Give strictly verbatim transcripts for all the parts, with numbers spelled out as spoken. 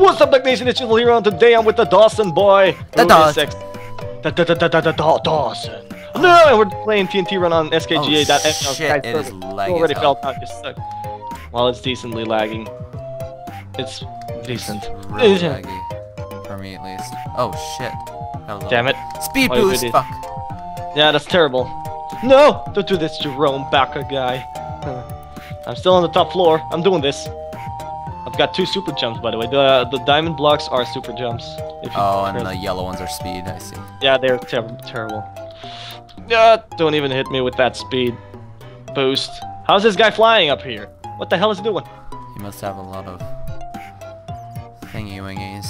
What's up, Duck Nation? It's Chisel here, and today I'm with the Dawson boy. The Dawson. The da da da da da da Dawson. No, and we're playing T N T Run on S K G A dot E X E. Oh, shit, it is lagging. Already fell out. It sucked. Well, it's decently lagging. It's decent. It's really laggy. For me, at least. Oh shit. Hello. Damn it. Speed oh, boost. Fuck. Yeah, that's terrible. No, don't do this, Jerome Baca guy. I'm still on the top floor. I'm doing this. I've got two super jumps, by the way. The the diamond blocks are super jumps. If you oh, and the yellow ones are speed, I see. Yeah, they're ter terrible. Uh, don't even hit me with that speed boost. How's this guy flying up here? What the hell is he doing? He must have a lot of thingy-wingies.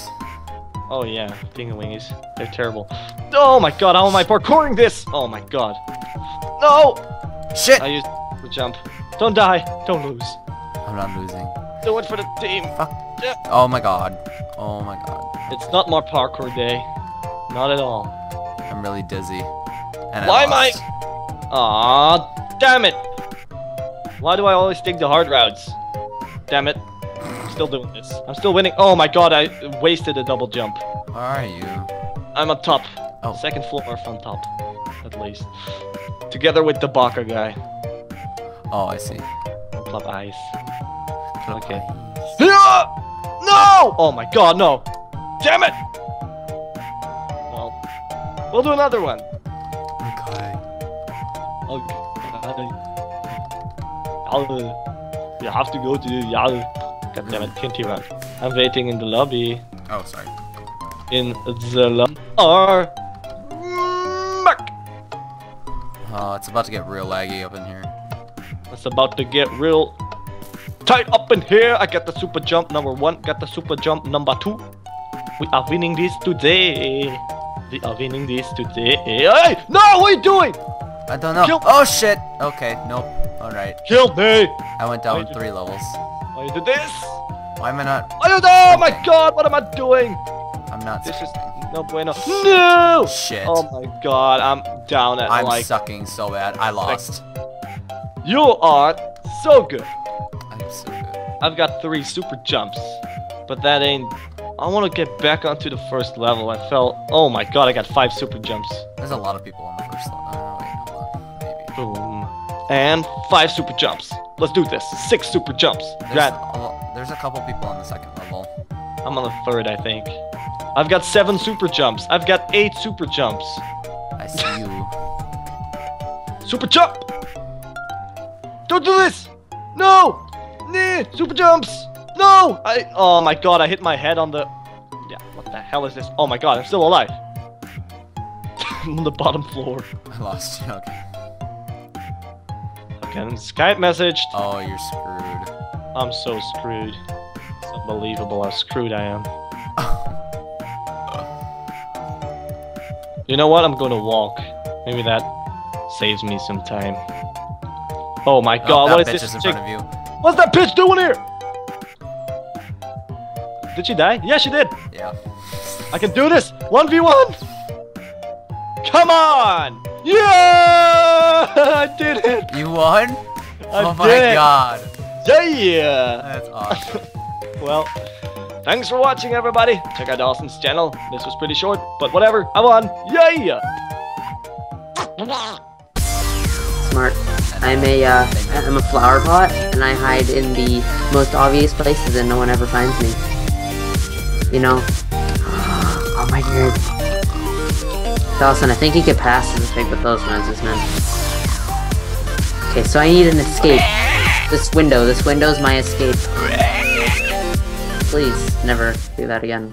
Oh yeah, thingy-wingies. They're terrible. Oh my god, how am I parkouring this? Oh my god. No! Shit! I used the jump. Don't die. Don't lose. I'm not losing. Do it for the team. Fuck. Yeah. Oh my god. Oh my god. It's not my parkour day. Not at all. I'm really dizzy. And why I am I? Aw, damn it. Why do I always take the hard routes? Damn it. I'm still doing this. I'm still winning. Oh my god, I wasted a double jump. Where are you? I'm on top. Oh. Second floor from top. At least. Together with the Baca guy. Oh, I see. Club ice. Okay. No! Oh my god, no! Damn it! Well, we'll do another one. Okay. Okay. You have to go to the Yahoo. God damn it, T N T Run. I'm waiting in the lobby. Oh, sorry. In the lobby. Oh, it's about to get real laggy up in here. It's about to get real. Tight up in here, I got the super jump number one, got the super jump number two. We are winning this today. We are winning this today. Hey! No, what are you doing? I don't know. Kill oh shit. Okay, nope. Alright. Kill me! I went down three do levels. Why you do this? Why am I not? I don't know! Oh my god, what am I doing? I'm not this is no bueno. No! Shit. Oh my god, I'm down at I'm like... I'm sucking so bad. I lost. You are so good. So good. I've got three super jumps, but that ain't. I want to get back onto the first level. I fell. Oh my god! I got five super jumps. There's a lot of people on the first level. Oh, wait, hold on. Maybe. Boom. And five super jumps. Let's do this. Six super jumps. There's, that... a, there's a couple people on the second level. I'm on the third, I think. I've got seven super jumps. I've got eight super jumps. I see you. Super jump! Don't do this! No! Super jumps! No! I, oh my god, I hit my head on the... Yeah, what the hell is this? Oh my god, I'm still alive. I'm on the bottom floor. I lost you, okay. Okay, Skype messaged. Oh, you're screwed. I'm so screwed. It's unbelievable how screwed I am. You know what? I'm gonna walk. Maybe that saves me some time. Oh my god, oh, what is this? In front of you. What's that bitch doing here? Did she die? Yeah, she did. Yeah. I can do this. one v one. Come on. Yeah! I did it. You won? I oh did my it. God. Yeah. That's awesome. Well, thanks for watching, everybody. Check out Dawson's channel. This was pretty short, but whatever. I won. Yeah. Smart. I'm a, uh, I'm a flower pot, and I hide in the most obvious places and no one ever finds me. You know? Oh my god. Dawson, I think you could pass this thing with those lenses, man. Okay, so I need an escape. This window, this window's my escape. Please, never do that again.